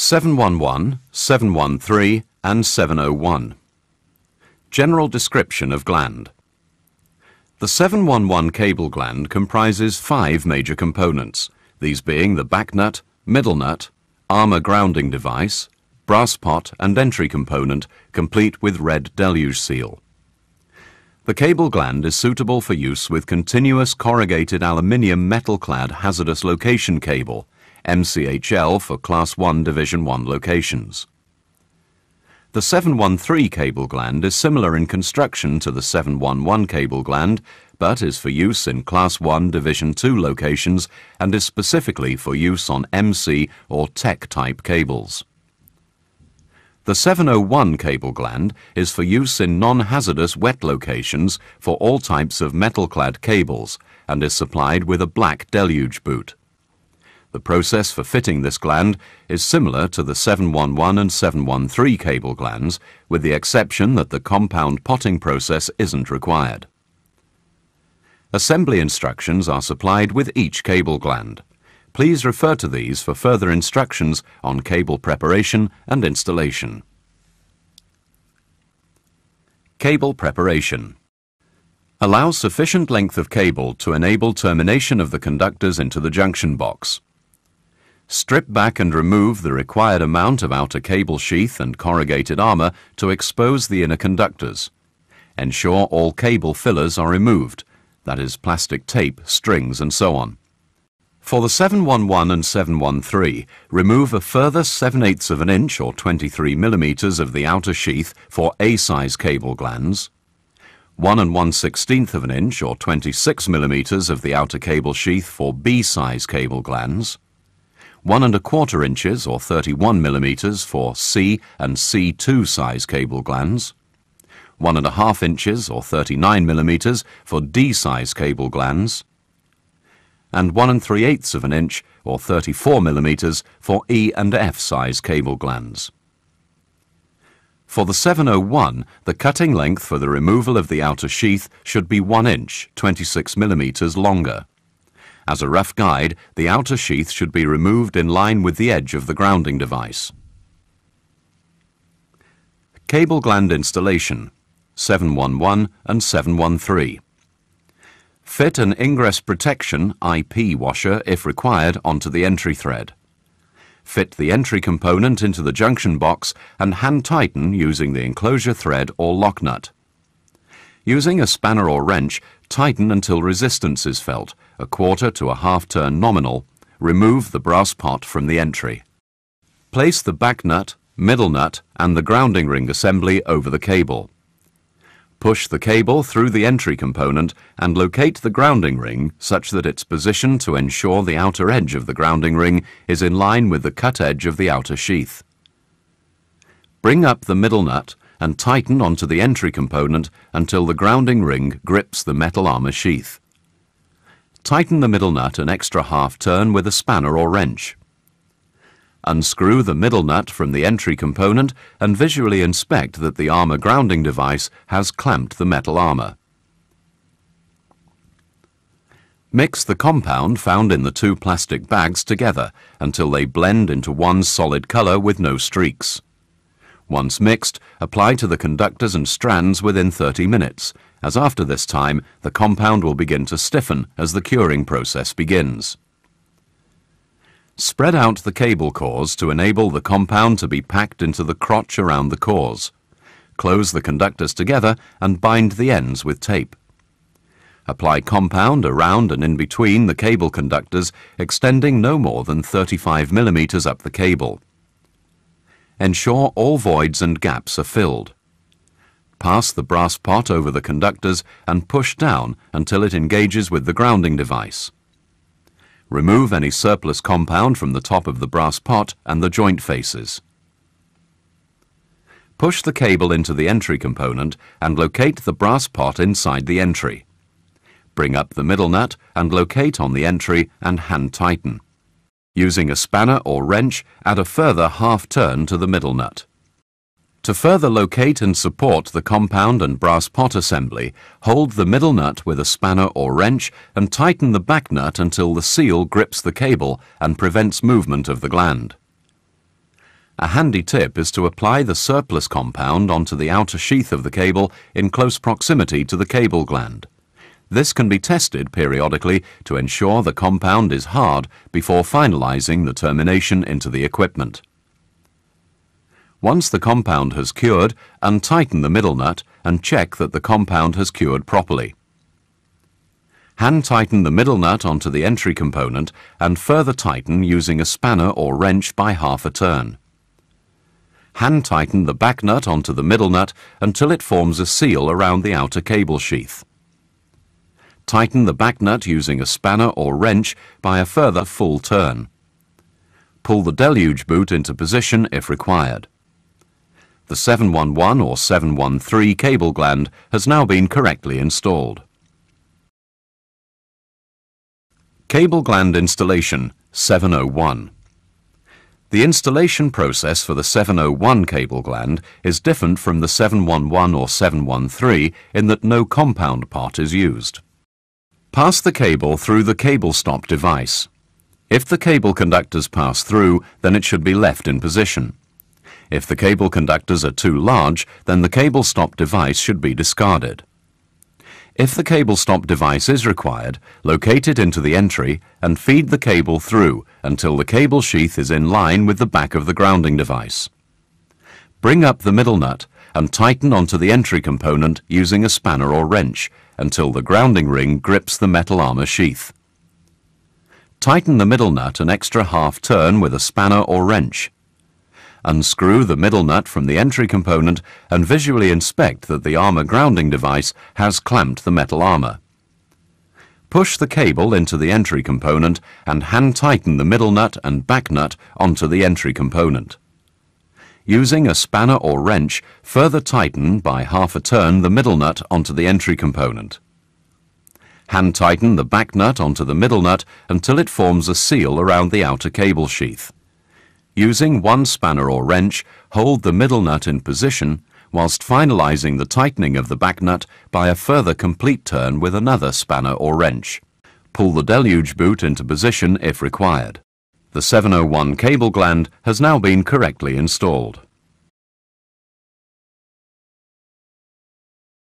711, 713 and 701. General description of gland. The 711 cable gland comprises 5 major components, these being the back nut, middle nut, armor grounding device, brass pot and entry component, complete with red deluge seal. The cable gland is suitable for use with continuous corrugated aluminium metal-clad hazardous location cable, MCHL for Class 1 Division 1 locations. The 713 cable gland is similar in construction to the 711 cable gland, but is for use in Class 1 Division 2 locations and is specifically for use on MC or TEC-type cables. The 701 cable gland is for use in non-hazardous wet locations for all types of metal-clad cables and is supplied with a black deluge boot. The process for fitting this gland is similar to the 711 and 713 cable glands, with the exception that the compound potting process isn't required. Assembly instructions are supplied with each cable gland. Please refer to these for further instructions on cable preparation and installation. Cable preparation. Allow sufficient length of cable to enable termination of the conductors into the junction box. Strip back and remove the required amount of outer cable sheath and corrugated armor to expose the inner conductors. Ensure all cable fillers are removed, that is plastic tape, strings and so on. For the 711 and 713, remove a further 7/8 of an inch or 23 millimeters of the outer sheath for A-size cable glands, 1 1/16 of an inch or 26 millimeters of the outer cable sheath for B-size cable glands, 1 1/4 inches or 31 millimeters for C and C2 size cable glands, 1 1/2 inches or 39 millimeters for D size cable glands, and 1 3/8 of an inch or 34 millimeters for E and F size cable glands. For the 701, the cutting length for the removal of the outer sheath should be 1 inch, 26 millimeters longer. As a rough guide, the outer sheath should be removed in line with the edge of the grounding device. Cable gland installation, 711 and 713. Fit an ingress protection IP washer, if required, onto the entry thread. Fit the entry component into the junction box and hand tighten using the enclosure thread or lock nut. Using a spanner or wrench, tighten until resistance is felt, a 1/4 to a 1/2 turn nominal. Remove the brass pot from the entry. Place the back nut, middle nut and the grounding ring assembly over the cable. Push the cable through the entry component and locate the grounding ring such that its position to ensure the outer edge of the grounding ring is in line with the cut edge of the outer sheath. Bring up the middle nut and tighten onto the entry component until the grounding ring grips the metal armor sheath. Tighten the middle nut an extra 1/2 turn with a spanner or wrench. Unscrew the middle nut from the entry component and visually inspect that the armor grounding device has clamped the metal armor. Mix the compound found in the 2 plastic bags together until they blend into one solid color with no streaks. Once mixed, apply to the conductors and strands within 30 minutes, as after this time the compound will begin to stiffen as the curing process begins. Spread out the cable cores to enable the compound to be packed into the crotch around the cores. Close the conductors together and bind the ends with tape. Apply compound around and in between the cable conductors, extending no more than 35 millimeters up the cable. Ensure all voids and gaps are filled. Pass the brass pot over the conductors and push down until it engages with the grounding device. Remove any surplus compound from the top of the brass pot and the joint faces. Push the cable into the entry component and locate the brass pot inside the entry. Bring up the middle nut and locate on the entry and hand tighten. Using a spanner or wrench, add a further 1/2 turn to the middle nut. To further locate and support the compound and brass pot assembly, hold the middle nut with a spanner or wrench and tighten the back nut until the seal grips the cable and prevents movement of the gland. A handy tip is to apply the surplus compound onto the outer sheath of the cable in close proximity to the cable gland. This can be tested periodically to ensure the compound is hard before finalizing the termination into the equipment. Once the compound has cured, untighten the middle nut and check that the compound has cured properly. Hand tighten the middle nut onto the entry component and further tighten using a spanner or wrench by half a turn. Hand tighten the back nut onto the middle nut until it forms a seal around the outer cable sheath. Tighten the back nut using a spanner or wrench by a further full turn. Pull the deluge boot into position if required. The 711 or 713 cable gland has now been correctly installed. Cable gland installation 701. The installation process for the 701 cable gland is different from the 711 or 713 in that no compound part is used. Pass the cable through the cable stop device. If the cable conductors pass through, then it should be left in position. If the cable conductors are too large, then the cable stop device should be discarded. If the cable stop device is required, locate it into the entry and feed the cable through until the cable sheath is in line with the back of the grounding device. Bring up the middle nut and tighten onto the entry component using a spanner or wrench until the grounding ring grips the metal armor sheath. Tighten the middle nut an extra half turn with a spanner or wrench. Unscrew the middle nut from the entry component and visually inspect that the armor grounding device has clamped the metal armor. Push the cable into the entry component and hand tighten the middle nut and back nut onto the entry component. Using a spanner or wrench, further tighten by half a turn the middle nut onto the entry component. Hand tighten the back nut onto the middle nut until it forms a seal around the outer cable sheath. Using one spanner or wrench, hold the middle nut in position whilst finalizing the tightening of the back nut by a further complete turn with another spanner or wrench. Pull the deluge boot into position if required. The 701 cable gland has now been correctly installed.